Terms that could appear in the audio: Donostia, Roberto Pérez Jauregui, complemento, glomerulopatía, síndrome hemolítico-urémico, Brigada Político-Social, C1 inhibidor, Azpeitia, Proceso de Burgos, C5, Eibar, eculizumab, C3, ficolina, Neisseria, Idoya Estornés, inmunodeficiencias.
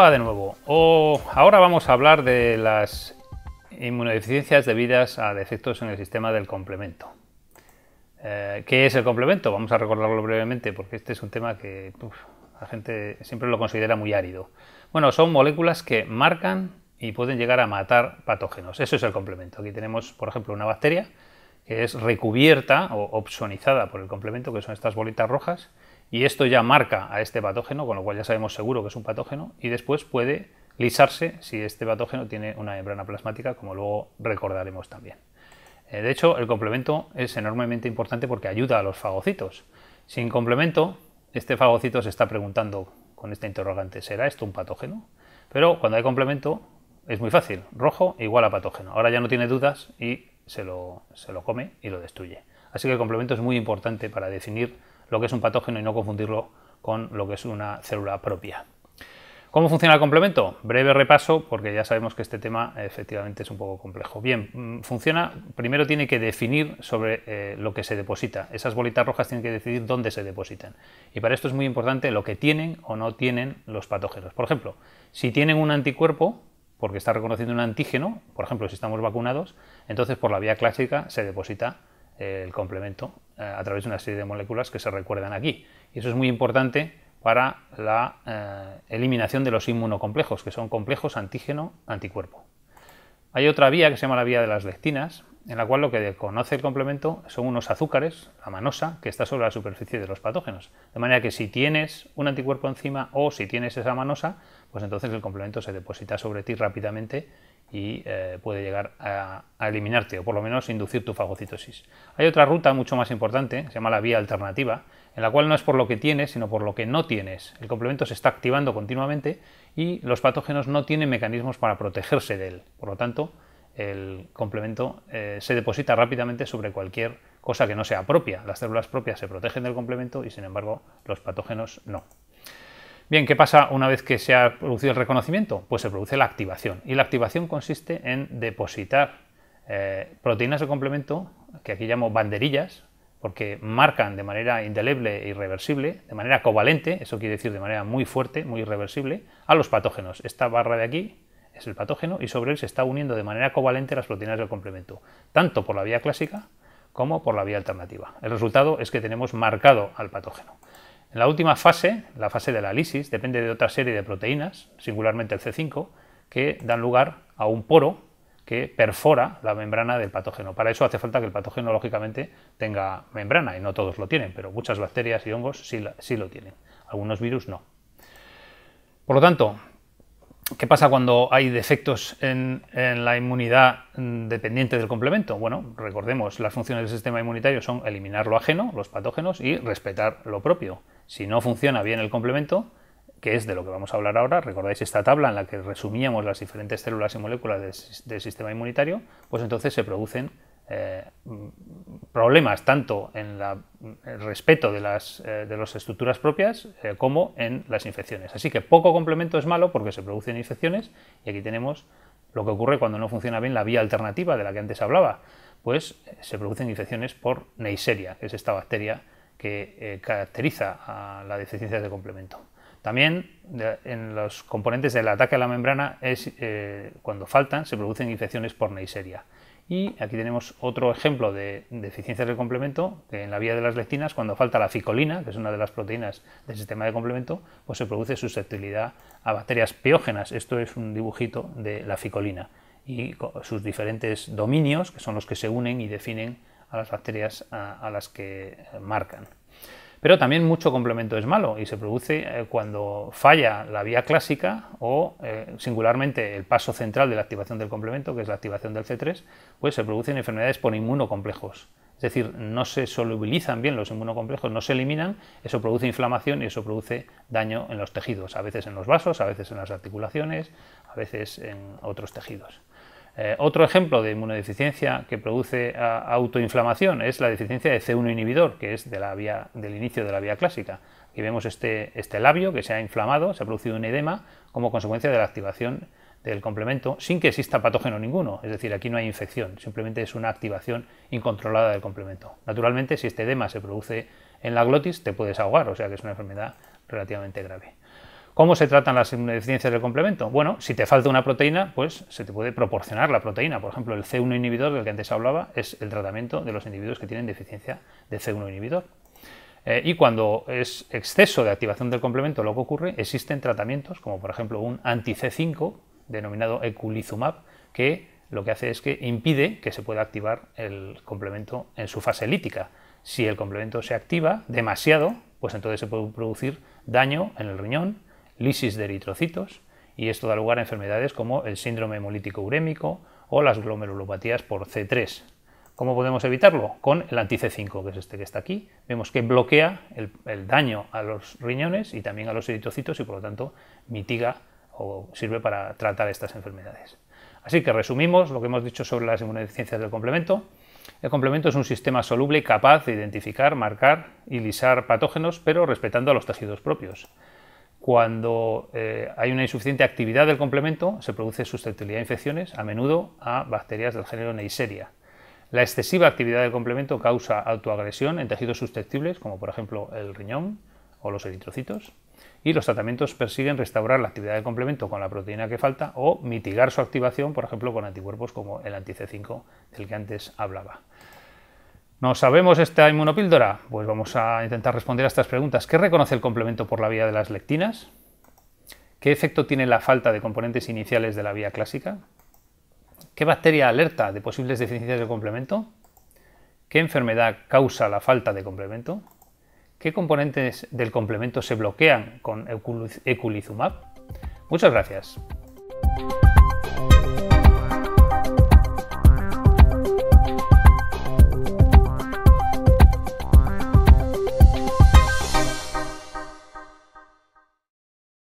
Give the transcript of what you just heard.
Hola de nuevo. Ahora vamos a hablar de las inmunodeficiencias debidas a defectos en el sistema del complemento. ¿Qué es el complemento? Vamos a recordarlo brevemente porque este es un tema que la gente siempre lo considera muy árido. Bueno, son moléculas que marcan y pueden llegar a matar patógenos. Eso es el complemento. Aquí tenemos, por ejemplo, una bacteria que es recubierta o opsonizada por el complemento, que son estas bolitas rojas, y esto ya marca a este patógeno, con lo cual ya sabemos seguro que es un patógeno, y después puede lisarse si este patógeno tiene una membrana plasmática, como luego recordaremos también. De hecho, el complemento es enormemente importante porque ayuda a los fagocitos. Sin complemento, este fagocito se está preguntando con esta interrogante, ¿será esto un patógeno? Pero cuando hay complemento es muy fácil, rojo igual a patógeno. Ahora ya no tiene dudas y se lo come y lo destruye. Así que el complemento es muy importante para definir lo que es un patógeno y no confundirlo con lo que es una célula propia. ¿Cómo funciona el complemento? Breve repaso, porque ya sabemos que este tema efectivamente es un poco complejo. Bien, funciona, primero tiene que definir sobre lo que se deposita. Esas bolitas rojas tienen que decidir dónde se depositan. Y para esto es muy importante lo que tienen o no tienen los patógenos. Por ejemplo, si tienen un anticuerpo, porque está reconociendo un antígeno, por ejemplo, si estamos vacunados, entonces por la vía clásica se deposita el complemento a través de una serie de moléculas que se recuerdan aquí. Y eso es muy importante para la eliminación de los inmunocomplejos, que son complejos antígeno-anticuerpo. Hay otra vía que se llama la vía de las lectinas, en la cual lo que conoce el complemento son unos azúcares, la manosa, que está sobre la superficie de los patógenos. De manera que si tienes un anticuerpo encima o si tienes esa manosa, pues entonces el complemento se deposita sobre ti rápidamente y puede llegar a eliminarte o por lo menos inducir tu fagocitosis. Hay otra ruta mucho más importante, se llama la vía alternativa, en la cual no es por lo que tienes, sino por lo que no tienes. El complemento se está activando continuamente y los patógenos no tienen mecanismos para protegerse de él. Por lo tanto, el complemento se deposita rápidamente sobre cualquier cosa que no sea propia. Las células propias se protegen del complemento y, sin embargo, los patógenos no. Bien, ¿qué pasa una vez que se ha producido el reconocimiento? Pues se produce la activación, y la activación consiste en depositar proteínas de complemento, que aquí llamo banderillas, porque marcan de manera indeleble e irreversible, de manera covalente, eso quiere decir de manera muy fuerte, muy irreversible, a los patógenos. Esta barra de aquí es el patógeno y sobre él se está uniendo de manera covalente las proteínas del complemento, tanto por la vía clásica como por la vía alternativa. El resultado es que tenemos marcado al patógeno. En la última fase, la fase de la lisis, depende de otra serie de proteínas, singularmente el C5, que dan lugar a un poro que perfora la membrana del patógeno. Para eso hace falta que el patógeno, lógicamente, tenga membrana, y no todos lo tienen, pero muchas bacterias y hongos sí lo tienen, algunos virus no. Por lo tanto, ¿qué pasa cuando hay defectos en la inmunidad dependiente del complemento? Bueno, recordemos, las funciones del sistema inmunitario son eliminar lo ajeno, los patógenos, y respetar lo propio. Si no funciona bien el complemento, que es de lo que vamos a hablar ahora, recordáis esta tabla en la que resumíamos las diferentes células y moléculas del sistema inmunitario, pues entonces se producen problemas tanto en el respeto de las estructuras propias como en las infecciones. Así que poco complemento es malo porque se producen infecciones, y aquí tenemos lo que ocurre cuando no funciona bien la vía alternativa de la que antes hablaba, pues se producen infecciones por Neisseria, que es esta bacteria que caracteriza a las deficiencias de complemento. También en los componentes del ataque a la membrana, cuando faltan, se producen infecciones por Neisseria. Y aquí tenemos otro ejemplo de deficiencias del complemento, que en la vía de las lectinas, cuando falta la ficolina, que es una de las proteínas del sistema de complemento, pues se produce susceptibilidad a bacterias piógenas. Esto es un dibujito de la ficolina y sus diferentes dominios, que son los que se unen y definen a las bacterias a las que marcan. Pero también mucho complemento es malo y se produce cuando falla la vía clásica o singularmente el paso central de la activación del complemento, que es la activación del C3, pues se producen enfermedades por inmunocomplejos. Es decir, no se solubilizan bien los inmunocomplejos, no se eliminan, eso produce inflamación y eso produce daño en los tejidos, a veces en los vasos, a veces en las articulaciones, a veces en otros tejidos. Otro ejemplo de inmunodeficiencia que produce autoinflamación es la deficiencia de C1 inhibidor, que es del inicio de la vía clásica. Aquí vemos este labio que se ha inflamado, se ha producido un edema como consecuencia de la activación del complemento sin que exista patógeno ninguno. Es decir, aquí no hay infección, simplemente es una activación incontrolada del complemento. Naturalmente, si este edema se produce en la glotis, te puedes ahogar, o sea que es una enfermedad relativamente grave. ¿Cómo se tratan las inmunodeficiencias del complemento? Bueno, si te falta una proteína, pues se te puede proporcionar la proteína. Por ejemplo, el C1 inhibidor del que antes hablaba es el tratamiento de los individuos que tienen deficiencia de C1 inhibidor. Y cuando es exceso de activación del complemento lo que ocurre, existen tratamientos como por ejemplo un anti-C5 denominado eculizumab que lo que hace es que impide que se pueda activar el complemento en su fase lítica. Si el complemento se activa demasiado, pues entonces se puede producir daño en el riñón, lisis de eritrocitos, y esto da lugar a enfermedades como el síndrome hemolítico-urémico o las glomerulopatías por C3. ¿Cómo podemos evitarlo? Con el anti-C5, que es este que está aquí. Vemos que bloquea el daño a los riñones y también a los eritrocitos y por lo tanto mitiga o sirve para tratar estas enfermedades. Así que resumimos lo que hemos dicho sobre las inmunodeficiencias del complemento. El complemento es un sistema soluble capaz de identificar, marcar y lisar patógenos, pero respetando a los tejidos propios. Cuando hay una insuficiente actividad del complemento, se produce susceptibilidad a infecciones, a menudo a bacterias del género Neisseria. La excesiva actividad del complemento causa autoagresión en tejidos susceptibles, como por ejemplo el riñón o los eritrocitos, y los tratamientos persiguen restaurar la actividad del complemento con la proteína que falta o mitigar su activación, por ejemplo, con anticuerpos como el anti-C5 del que antes hablaba. ¿No sabemos esta inmunopíldora? Pues vamos a intentar responder a estas preguntas. ¿Qué reconoce el complemento por la vía de las lectinas? ¿Qué efecto tiene la falta de componentes iniciales de la vía clásica? ¿Qué bacteria alerta de posibles deficiencias del complemento? ¿Qué enfermedad causa la falta de complemento? ¿Qué componentes del complemento se bloquean con eculizumab? Muchas gracias.